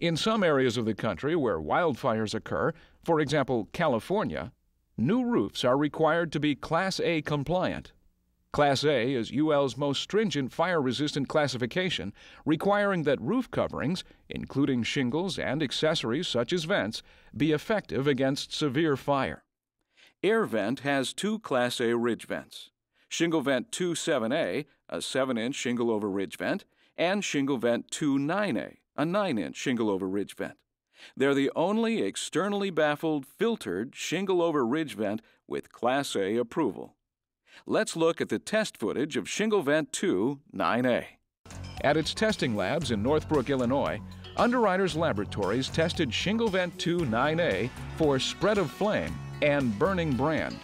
In some areas of the country where wildfires occur, for example, California, new roofs are required to be Class A compliant. Class A is UL's most stringent fire-resistant classification, requiring that roof coverings, including shingles and accessories such as vents, be effective against severe fire. Air Vent has two Class A ridge vents, Shingle Vent 27A, a 7-inch shingle over ridge vent, and Shingle Vent 29A, a 9-inch shingle over ridge vent. They're the only externally baffled, filtered shingle over ridge vent with Class A approval. Let's look at the test footage of Shingle Vent II 9A. At its testing labs in Northbrook, Illinois, Underwriters Laboratories tested Shingle Vent II 9A for spread of flame and burning brand.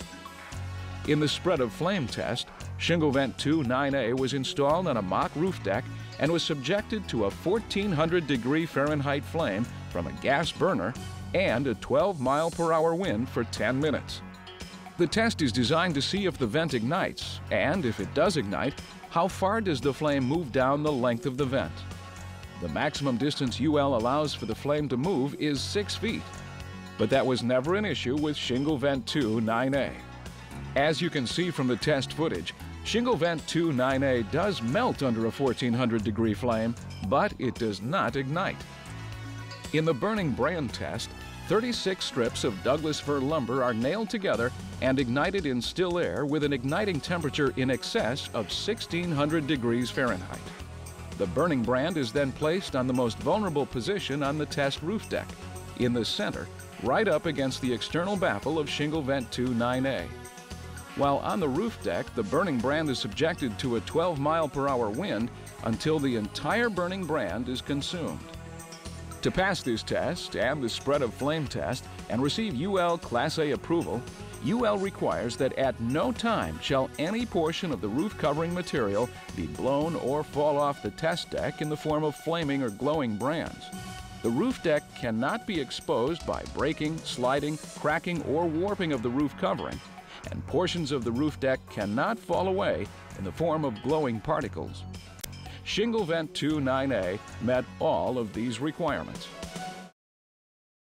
In the spread of flame test, Shingle Vent II 9A was installed on a mock roof deck and was subjected to a 1,400 degree Fahrenheit flame from a gas burner and a 12-mile-per-hour wind for 10 minutes. The test is designed to see if the vent ignites, and if it does ignite, how far does the flame move down the length of the vent. The maximum distance UL allows for the flame to move is 6 feet, but that was never an issue with Shingle Vent II 9A. As you can see from the test footage, Shingle Vent II 9A does melt under a 1,400-degree flame, but it does not ignite. In the burning brand test, 36 strips of Douglas fir lumber are nailed together and ignited in still air with an igniting temperature in excess of 1,600 degrees Fahrenheit. The burning brand is then placed on the most vulnerable position on the test roof deck, in the center, right up against the external baffle of Shingle Vent II 9A. While on the roof deck, the burning brand is subjected to a 12-mile-per-hour wind until the entire burning brand is consumed. To pass this test and the spread of flame test and receive UL Class A approval, UL requires that at no time shall any portion of the roof covering material be blown or fall off the test deck in the form of flaming or glowing brands. The roof deck cannot be exposed by breaking, sliding, cracking, or warping of the roof covering, and portions of the roof deck cannot fall away in the form of glowing particles. Shingle Vent II 9A met all of these requirements.